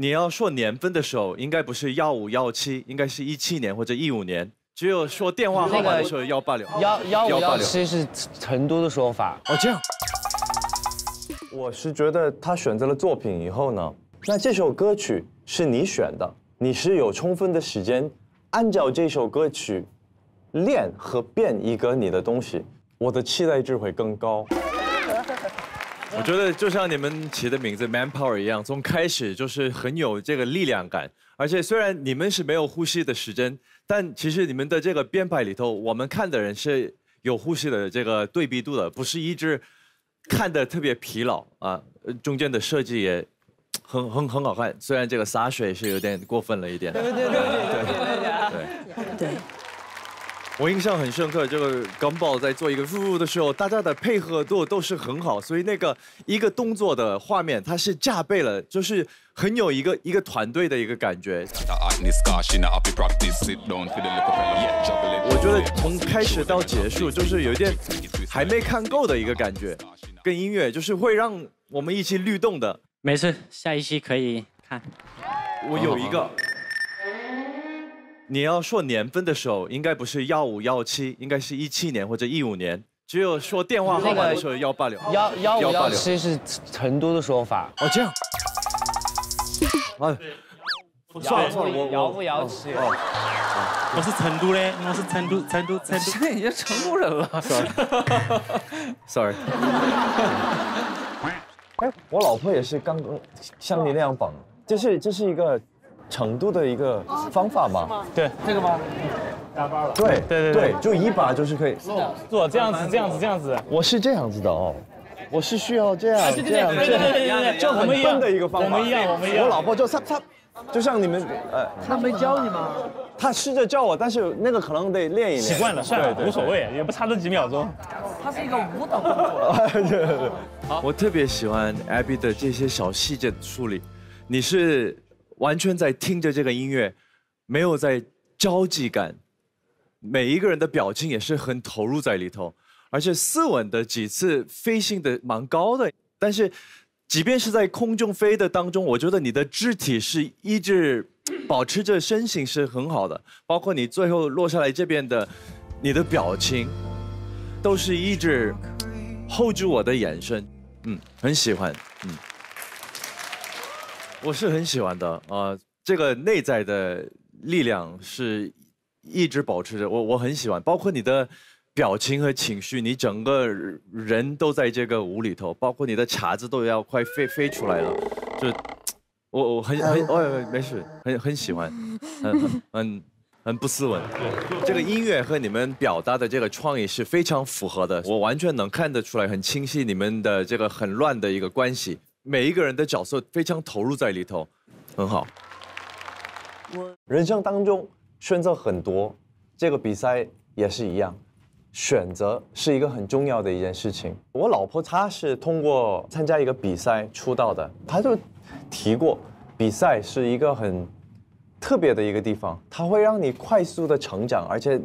你要说年份的时候，应该不是15、17，应该是17年或者15年。只有说电话号码的时候186。185、187是成都的说法。哦，这样。我是觉得他选择了作品以后呢，那这首歌曲是你选的，你是有充分的时间按照这首歌曲练和变一个你的东西。我的期待值会更高。 我觉得就像你们起的名字 Manpower 一样，从开始就是很有这个力量感。而且虽然你们是没有呼吸的时间，但其实你们的这个编排里头，我们看的人是有呼吸的这个对比度的，不是一直看的特别疲劳啊。中间的设计也很好看，虽然这个洒水是有点过分了一点。对。我印象很深刻，这个钢炮在做一个呜呜的时候，大家的配合度都是很好，所以那个一个动作的画面，它是加倍了，就是很有一个团队的一个感觉。我觉得从开始到结束，就是有点还没看够的一个感觉，跟音乐就是会让我们一起律动的。没事，下一期可以看。我有一个。 你要说年份的时候，应该不是15、17，应该是17年或者15年。只有说电话号码的时候186。185、187是成都的说法。哦，这样。啊，算了算了，我185、187。我是成都嘞，我是成都。现在已经成都人了。Sorry。哎，我老婆也是刚刚像你那样绑，这是一个。 成都的一个方法嘛，对这个吗？打包了。对，就一把就是可以。做这样子。我是这样子的哦，我是需要这样，就很笨的一个方法。我们一样。我老婆就她，就像你们她没教你吗？她试着教我，但是那个可能得练一练。习惯了，算了，无所谓，也不差这几秒钟。它是一个舞蹈动作。我特别喜欢 Abby 的这些小细节的处理，你是。 完全在听着这个音乐，没有在着急感，每一个人的表情也是很投入在里头，而且斯文的几次飞行的蛮高的，但是即便是在空中飞的当中，我觉得你的肢体是一直保持着身形是很好的，包括你最后落下来这边的你的表情，都是一直 hold 住我的眼神，很喜欢，我是很喜欢的这个内在的力量是一直保持着，我很喜欢，包括你的表情和情绪，你整个人都在这个舞里头，包括你的碴子都要快飞出来了，就我没事，很喜欢，很不斯文，这个音乐和你们表达的这个创意是非常符合的，我完全能看得出来，很清晰你们的这个很乱的一个关系。 每一个人的角色非常投入在里头，很好。我人生当中选择很多，这个比赛也是一样，选择是一个很重要的一件事情。我老婆她是通过参加一个比赛出道的，她就提过，比赛是一个很特别的一个地方，它会让你快速的成长，而且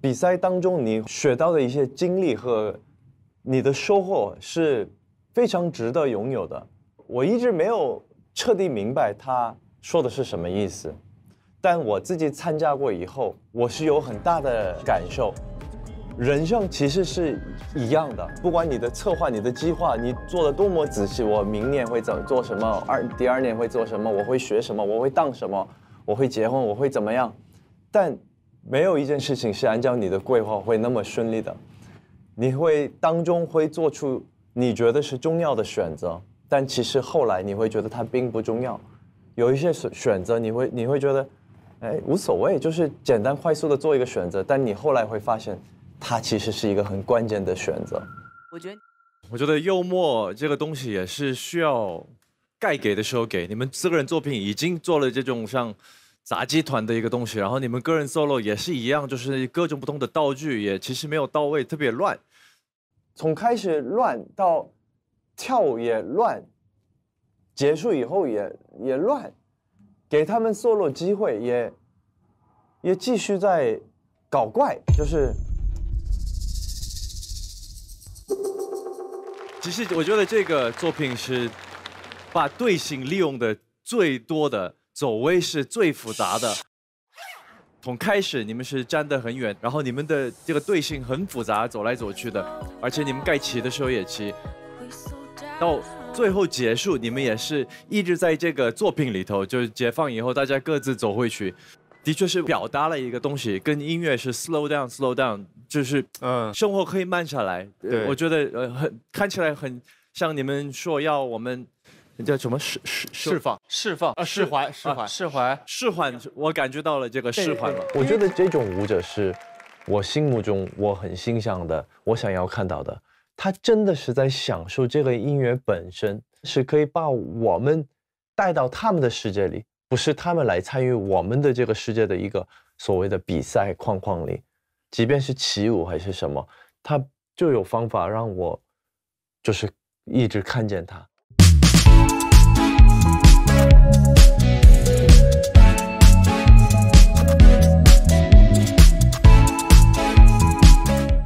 比赛当中你学到的一些经历和你的收获是。 非常值得拥有的，我一直没有彻底明白他说的是什么意思，但我自己参加过以后，我是有很大的感受。人生其实是一样的，不管你的策划、你的计划，你做的多么仔细，我明年会做什么，第二年会做什么，我会学什么，我会当什么，我会结婚，我会怎么样，但没有一件事情是按照你的规划会那么顺利的，你会当中会做出。 你觉得是重要的选择，但其实后来你会觉得它并不重要。有一些选择，你会觉得，哎，无所谓，就是简单快速的做一个选择。但你后来会发现，它其实是一个很关键的选择。我觉得幽默这个东西也是需要该给的时候给。你们四个人作品已经做了这种像杂技团的一个东西，然后你们个人 solo 也是一样，就是各种不同的道具也其实没有到位，特别乱。 从开始乱到跳也乱，结束以后也乱，给他们 solo 机会也继续在搞怪，就是。其实我觉得这个作品是把队形利用的最多的，走位是最复杂的。从开始你们是站得很远，然后你们的这个队形很复杂，走来走去的，而且你们该骑的时候也骑，到最后结束你们也是一直在这个作品里头，就是解放以后大家各自走回去。 的确是表达了一个东西，跟音乐是 slow down slow down， 就是生活可以慢下来。对，我觉得看起来很像你们说要我们叫什么释怀，我感觉到了这个释怀了。我觉得这种舞者是我心目中我很欣赏的，我想要看到的，他真的是在享受这个音乐本身，是可以把我们带到他们的世界里。 不是他们来参与我们的这个世界的一个所谓的比赛框框里，即便是起舞还是什么，他就有方法让我，就是一直看见他。